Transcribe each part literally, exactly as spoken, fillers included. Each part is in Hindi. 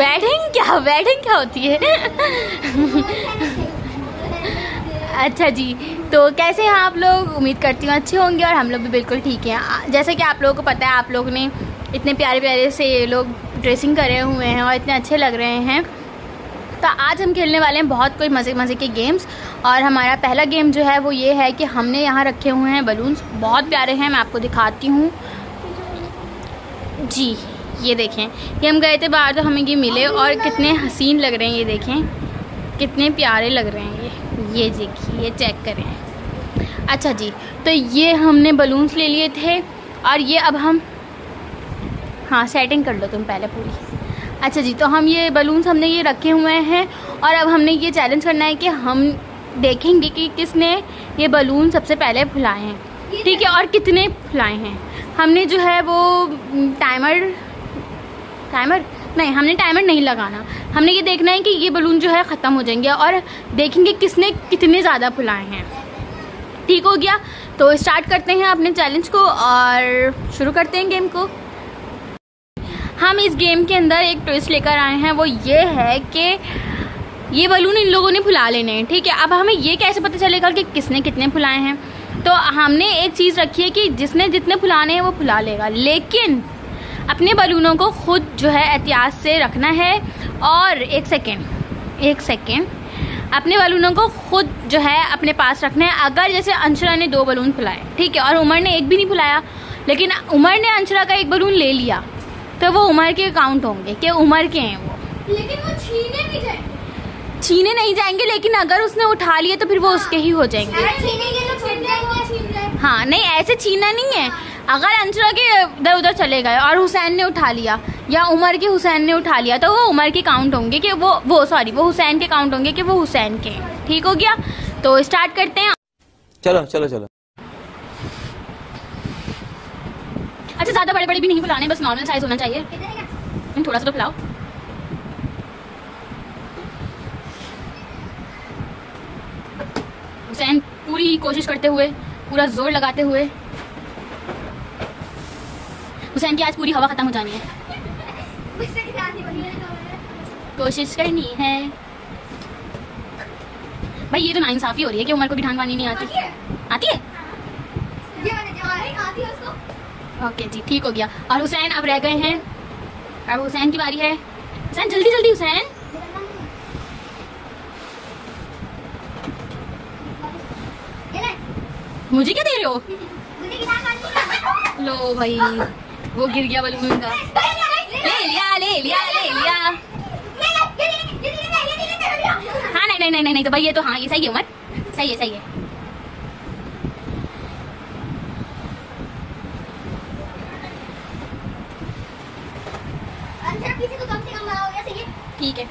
वेडिंग क्या वेडिंग क्या होती है? अच्छा जी, तो कैसे हैं आप लोग? उम्मीद करती हूँ अच्छे होंगे और हम लोग भी बिल्कुल ठीक हैं। जैसे कि आप लोगों को पता है, आप लोग ने इतने प्यारे प्यारे से ये लोग ड्रेसिंग करे हुए हैं और इतने अच्छे लग रहे हैं। तो आज हम खेलने वाले हैं बहुत कोई मज़े मज़े के गेम्स। और हमारा पहला गेम जो है वो ये है कि हमने यहाँ रखे हुए हैं बलून्स, बहुत प्यारे हैं, मैं आपको दिखाती हूँ जी। ये देखें, ये हम गए थे बाहर तो हमें ये मिले और कितने हसीन लग रहे हैं। ये देखें कितने प्यारे लग रहे हैं ये ये देखिए, ये चेक करें। अच्छा जी, तो ये हमने बलून्स ले लिए थे और ये अब हम, हाँ सेटिंग कर लो तुम पहले पूरी। अच्छा जी, तो हम ये बलून्स हमने ये रखे हुए हैं और अब हमने ये चैलेंज करना है कि हम देखेंगे कि किसने ये बलून सबसे पहले फुलाए हैं, ठीक है, और कितने फुलाए हैं। हमने जो है वो टाइमर टाइमर नहीं, हमने टाइमर नहीं लगाना। हमने ये देखना है कि ये बलून जो है ख़त्म हो जाएंगे और देखेंगे किसने कितने ज़्यादा फुलाए हैं। ठीक हो गया, तो स्टार्ट करते हैं अपने चैलेंज को और शुरू करते हैं गेम को। हम इस गेम के अंदर एक ट्विस्ट लेकर आए हैं, वो ये है कि ये बलून इन लोगों ने फुला लेने हैं, ठीक है। अब हमें ये कैसे पता चलेगा कि किसने कितने फुलाए हैं? तो हमने एक चीज़ रखी है कि जिसने जितने फुलाने हैं वो फुला लेगा, लेकिन अपने बलूनों को खुद जो है एहतियात से रखना है। और एक सेकेंड एक सेकेंड अपने बलूनों को खुद जो है अपने पास रखना है। अगर जैसे अंशरा ने दो बलून फुलाए, ठीक है, और उमर ने एक भी नहीं फुलाया, लेकिन उमर ने अंशरा का एक बलून ले लिया तो वो उमर के काउंट होंगे कि उमर के हैं वो, लेकिन वो छीने नहीं जाएंगे छीने नहीं जाएंगे लेकिन अगर उसने उठा लिए तो फिर वो उसके ही हो जाएंगे। हाँ नहीं, ऐसे छीना नहीं है। अगर अंशरा के इधर उधर चले गए और हुसैन ने उठा लिया या उमर के हुसैन ने उठा लिया तो वो उमर के काउंट होंगे कि वो वो सॉरी वो हुसैन के काउंट होंगे कि वो हुसैन के। ठीक हो गया, तो स्टार्ट करते हैं। चलो चलो चलो अच्छा, ज़्यादा बड़े बड़े भी नहीं फुलाने, बस नॉर्मल साइज होना चाहिए। थोड़ा सा तो फुलाओ। हुसैन पूरी कोशिश करते हुए, पूरा जोर लगाते हुए, हुसैन की आज पूरी हवा खत्म हो जानी है, कोशिश करनी है। भाई ये तो नाइंसाफी हो रही है कि उमर को भी ढांग पानी नहीं आती आती है। ओके जी, ठीक हो गया। और हुसैन अब रह गए हैं, अब हुसैन की बारी है। हुसैन जल्दी जल्दी हुसैन। मुझे क्या दे रहे हो? लो भाई, वो गिर गया बलून का। ले लिया ले लिया ले लिया। हाँ नहीं नहीं नहीं नहीं, नहीं तो भाई ये तो, हाँ ये सही है उमर, सही है सही है। ठीक है भाई,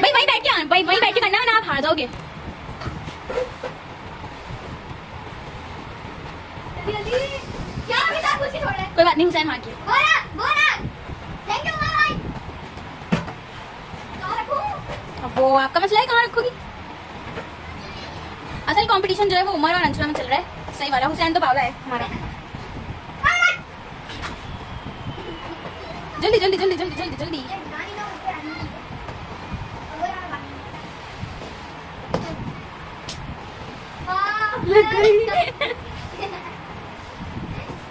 वही बैठ के भाई वही बैठ के करना, वरना आप हार जाओगे। कोई बात नहीं, हुसैन हार गया, वो आपका मसला है, कहाँ रखोगी? असल कंपटीशन जो है वो उमर और अंशरा में चल रहा है, सही वाला। हुसैन तो बावला है हमारा। जल्दी जल्दी जल्दी जल्दी जल्दी जल्दी लग गई।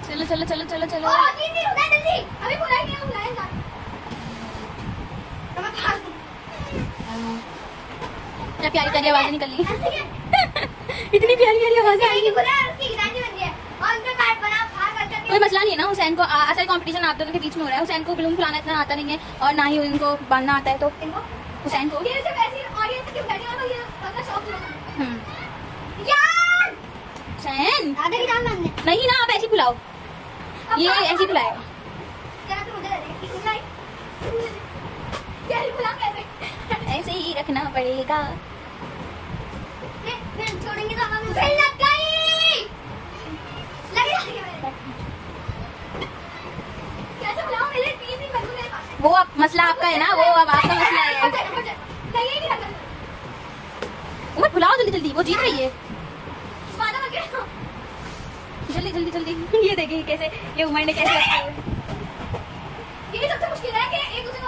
चलो चलो चलो चलो चलो जल्दी, अभी क्या प्यारी प्यारी आवाजें निकल रही हैं। इतनी प्यारी प्यारी आवाजें आएंगी। कोई मसला नहीं है ना, हुसैन को असल कंपटीशन आप दोनों के बीच में हो रहा है। हुसैन को बलून फुलाना इतना आता नहीं है और ना ही उनको बांधना आता है, तो हुसैन को नहीं ना, आप ऐसी फुलाओ, ये ऐसी फुलाएगा। ऐसे ही रखना पड़ेगा, छोड़ेंगे तो वो आप, मसला आपका है ना, वो अब आपका मसला है। उमर बुलाओ जल्दी जल्दी, वो जीत रही है। जल्दी जल्दी जल्दी, ये देखिए कैसे ये उमर ने कैसे, ये सबसे मुश्किल है कि एक दूसरे को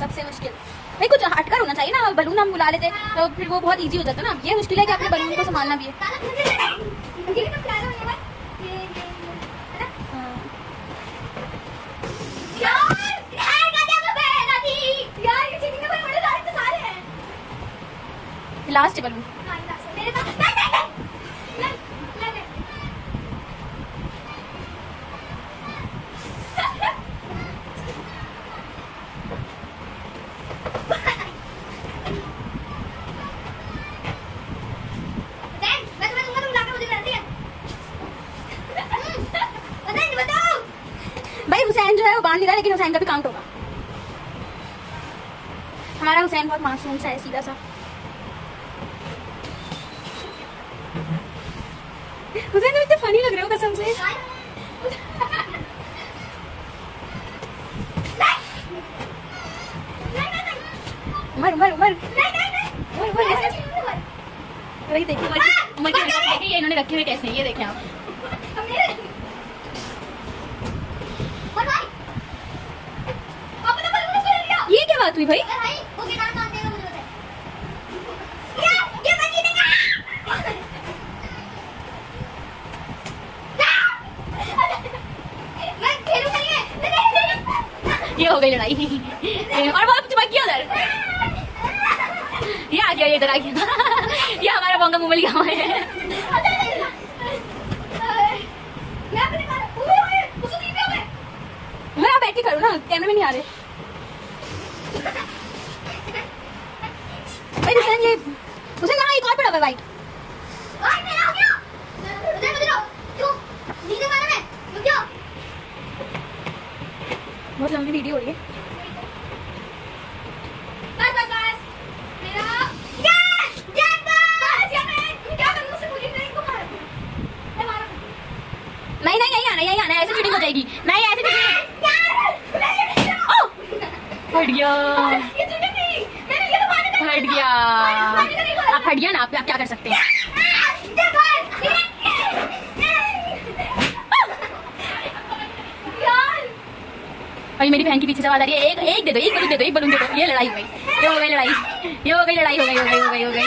सबसे मुश्किल भाई कुछ हटकर होना चाहिए ना। बलून हम बुला लेते तो फिर वो बहुत इजी हो जाता ना। ये मुश्किल है कि आपने बलून को संभालना भी है। लास्ट बलून भाई हुसैन जो है वो बांध नहीं रहा, लेकिन हुसैन का भी काउंट होगा। हमारा हुसैन बहुत मासूम सा है, सीधा सा। मुझे तो इतने फनी लग रहे हो कसम से। उमर उमर उमर वही देखिए, उमर के रखे ये इन्होंने रखे हुए कैसे हैं, ये देखें आप। ये क्या बात हुई भाई? ये हो गई लड़ाई और बहुत चमक गया उधर। ये आ गया, ये इधर आ गया। ये हमारा बोंगा मुंबई गाँव है। मैं आप बैठ के करो ना, कैमरे में नहीं आ रहे। ये उसे कहा एक और पड़ा हुआ बाइक। बहुत लंबी वीडियो हो रही है। बस बस बस मेरा यस जैक बस या मैं क्या करूं उससे? पूरी ट्रेन को मार मैं मारूं। नहीं नहीं नहीं आना, यही आना, ऐसे शूटिंग हो जाएगी। नहीं ऐसे शूटिंग। ओ फट गया, ये टूटी नहीं, मैंने ये तो मारा था। फट गया, अब फट गया ना, आप क्या कर सकते हैं? अभी मेरी बहन के पीछे से आवाज आ रही है, एक एक दे दो, एक बलून दे दो, एक बलून दे दो। ये लड़ाई हो गई, ये हो गई लड़ाई, ये हो गई लड़ाई, हो गई हो गई हो गई हो गई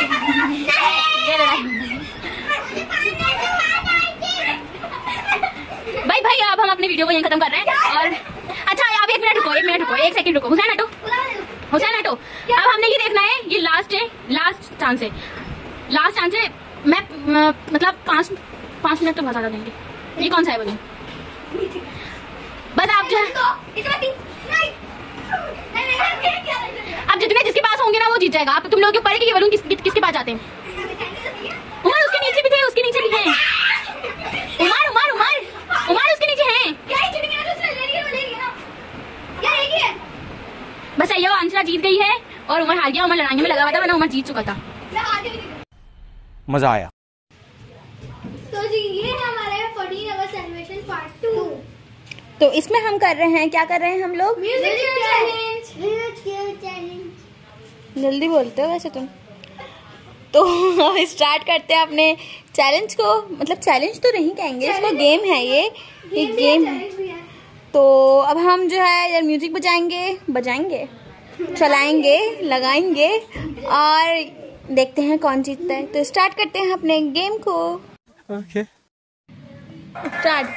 ये लड़ाई। भाई भाई अब हम अपनी वीडियो को यहीं खत्म कर रहे हैं। और अच्छा आप एक मिनट रुको, एक मिनट रुको, एक सेकंड रुको। हुसैन हटो, हुसैन हटो। अब हमने ये देखना है, ये लास्ट है, लास्ट चांस है, लास्ट चांस है। मैं मतलब पाँच पाँच मिनट तो बहुत ज़्यादा देंगे। ये कौन सा है बलून? बस आप जो है अब जितने जिसके पास होंगे ना वो जीत जाएगा। आप तुम लोगों के ऊपर है कि ये बलून किस, किस, किसके पास जाते हैं। उमर उसके नीचे भी थे, उसके नीचे भी थे। उमर उमर उमर उमर उसके नीचे हैं। बस ये अंशला जीत गई है और उमर हार गया। उमर लड़ाई में लगा हुआ था, वरना उमर जीत चुका था। मजा आया। तो जी ये हमारा चौदह अगस्त एनिमेशन पार्ट टू। तो इसमें हम कर रहे हैं, क्या कर रहे हैं हम लोग? Music challenge. चैलेंज जल्दी बोलते हो वैसे तुम तो। हम स्टार्ट करते हैं अपने चैलेंज को। मतलब चैलेंज तो नहीं कहेंगे इसको, गेम है ये, ये गेम है। तो अब हम जो है यार म्यूजिक बजाएंगे बजाएंगे चलाएंगे लगाएंगे और देखते हैं कौन जीतता है। तो स्टार्ट करते हैं अपने गेम को। Okay start.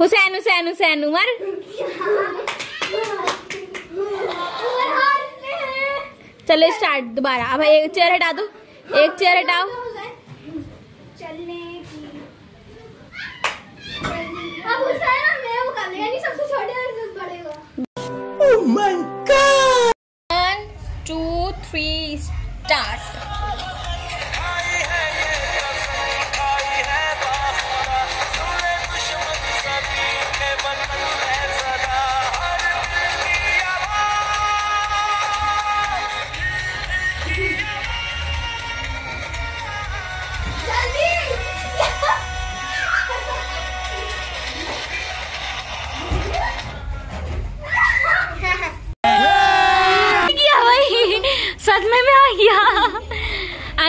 हुसैन हुसैन हुसैन उमर चलो स्टार्ट दोबारा। अब एक चेयर हटा दो, एक चेयर हटाओ। अब हुसैन और मैं वो कर लेंगे, सबसे छोटे और सबसे बड़े को। Oh my God. One two three start.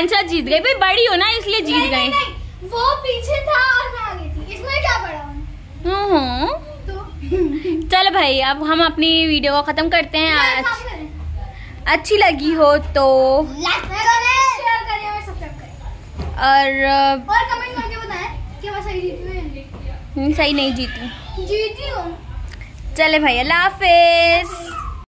Mansa जीत गई। भाई बड़ी हो ना इसलिए जीत गए। वो पीछे था और मैं आगे थी, इसमें क्या बड़ा हो। चल भाई अब हम अपनी वीडियो को खत्म करते हैं। आज अच्छी लगी हो तो लाइक करें, शेयर करें और सब्सक्राइब करें और और कमेंट करके बताएं कि मैं सही जीती हूं या सही नहीं जीती। जीती हूं। चले भाई अल्लाह हाफिज।